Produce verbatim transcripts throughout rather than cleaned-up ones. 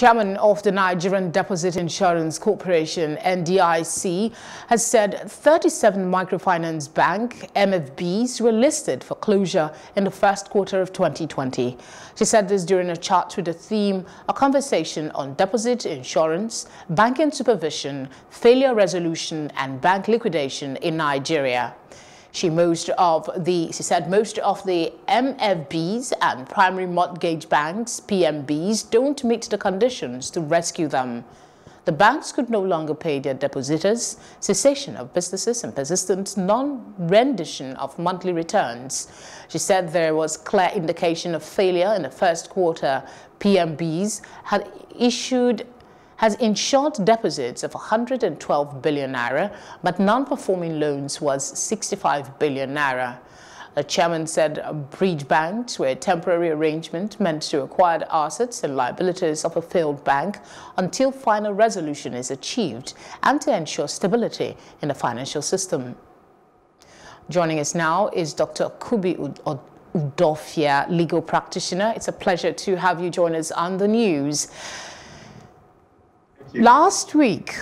Chairman of the Nigerian Deposit Insurance Corporation, N D I C, has said thirty-seven microfinance bank, M F Bs, were listed for closure in the first quarter of twenty twenty. She said this during a chat with the theme, a conversation on deposit insurance, banking supervision, failure resolution and bank liquidation in Nigeria. She, most of the, she said most of the M F Bs and primary mortgage banks, P M Bs, don't meet the conditions to rescue them. The banks could no longer pay their depositors, cessation of businesses and persistent non-rendition of monthly returns. She said there was clear indication of failure in the first quarter. P M Bs had issued has insured deposits of one hundred twelve billion naira, but non-performing loans was sixty-five billion naira. The chairman said bridge banks were a temporary arrangement meant to acquire the assets and liabilities of a failed bank until final resolution is achieved and to ensure stability in the financial system. Joining us now is Doctor Kubi Udofia, Udofia, legal practitioner. It's a pleasure to have you join us on the news. Last week,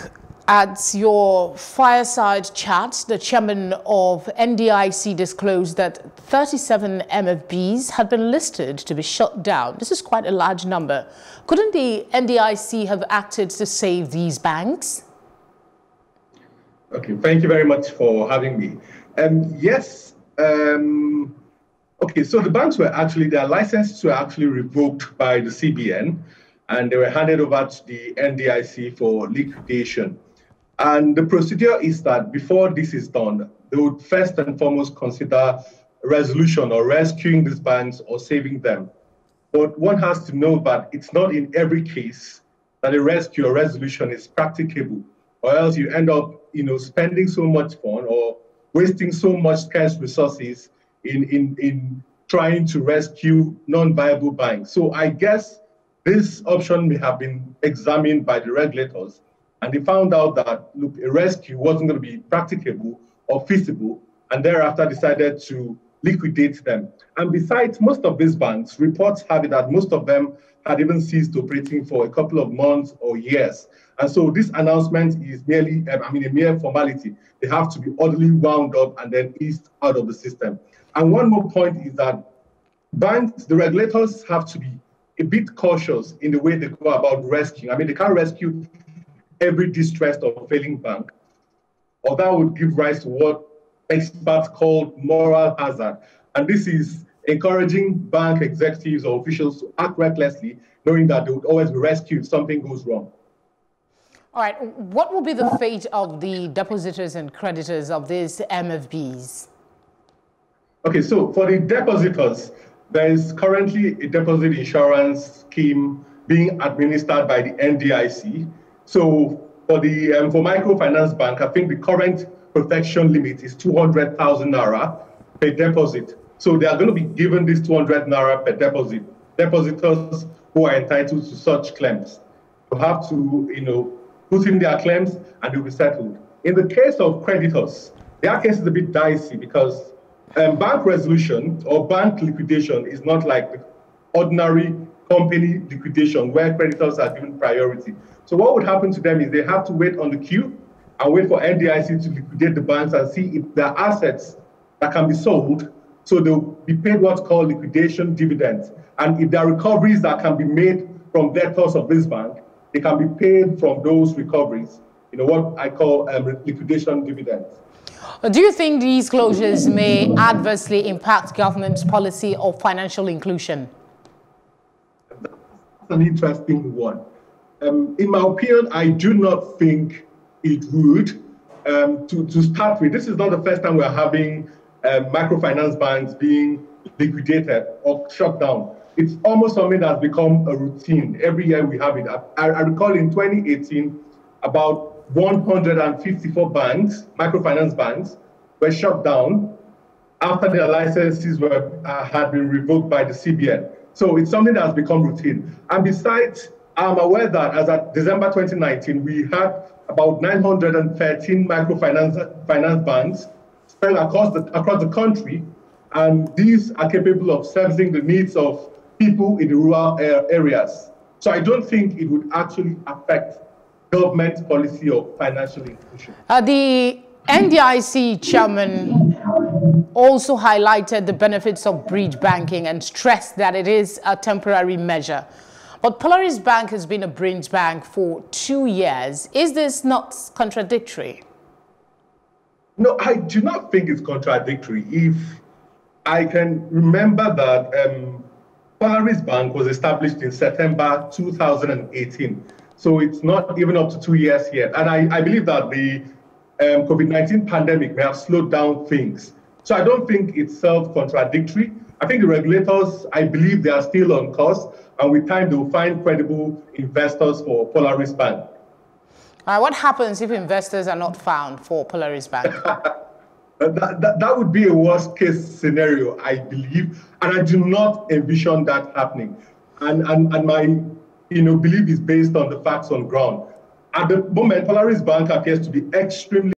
at your fireside chat, the chairman of N D I C disclosed that thirty-seven M F Bs had been listed to be shut down. This is quite a large number. Couldn't the N D I C have acted to save these banks? Okay, thank you very much for having me. Um, yes, um, okay, so the banks were actually, their licenses were actually revoked by the C B N. And they were handed over to the N D I C for liquidation. And the procedure is that before this is done, they would first and foremost consider resolution or rescuing these banks or saving them. But one has to know that it's not in every case that a rescue or resolution is practicable, or else you end up, you know, spending so much fund or wasting so much scarce resources in, in, in trying to rescue non-viable banks. So I guess this option may have been examined by the regulators, and they found out that, look, a rescue wasn't going to be practicable or feasible, and thereafter decided to liquidate them. And besides, most of these banks, reports have it that most of them had even ceased operating for a couple of months or years. And so this announcement is merely, I mean, a mere formality. They have to be orderly wound up and then eased out of the system. And one more point is that banks, the regulators have to be a bit cautious in the way they go about rescuing. I mean, they can't rescue every distressed or failing bank, or that would give rise to what experts call moral hazard. And this is encouraging bank executives or officials to act recklessly, knowing that they would always be rescued if something goes wrong. All right, what will be the fate of the depositors and creditors of these M F Bs? Okay, so for the depositors, there is currently a deposit insurance scheme being administered by the N D I C. So for the um, for microfinance bank, I think the current protection limit is two hundred thousand naira per deposit. So they are going to be given this two hundred naira per deposit. Depositors who are entitled to such claims will have to, you know, put in their claims and they'll be settled. In the case of creditors, their case is a bit dicey because Um, bank resolution or bank liquidation is not like ordinary company liquidation where creditors are given priority. So what would happen to them is they have to wait on the queue and wait for N D I C to liquidate the banks and see if there are assets that can be sold. So they'll be paid what's called liquidation dividends. And if there are recoveries that can be made from debtors of this bank, they can be paid from those recoveries. You know, what I call um, liquidation dividends. Do you think these closures may adversely impact government's policy of financial inclusion? That's an interesting one. Um, in my opinion, I do not think it would. Um, to, to start with, this is not the first time we're having uh, microfinance banks being liquidated or shut down. It's almost something that's become a routine. Every year we have it. I, I recall in twenty eighteen, about one hundred fifty-four banks, microfinance banks, were shut down after their licenses were uh, had been revoked by the C B N. So it's something that has become routine. And besides, I'm aware that as at December twenty nineteen, we had about nine hundred thirteen microfinance finance banks spread across the, across the country, and these are capable of servicing the needs of people in the rural uh, areas. So I don't think it would actually affect government policy of financial inclusion. Uh, the N D I C chairman also highlighted the benefits of bridge banking and stressed that it is a temporary measure. But Polaris Bank has been a bridge bank for two years. Is this not contradictory? No, I do not think it's contradictory. If I can remember that um, Polaris Bank was established in September two thousand eighteen. So it's not even up to two years yet. And I, I believe that the um, COVID nineteen pandemic may have slowed down things. So I don't think it's self-contradictory. I think the regulators, I believe they are still on course. And with time, they will find credible investors for Polaris Bank. Uh, what happens if investors are not found for Polaris Bank? that, that, that would be a worst-case scenario, I believe. And I do not envision that happening. And, and, and my... you know, belief is based on the facts on ground. At the moment, Polaris Bank appears to be extremely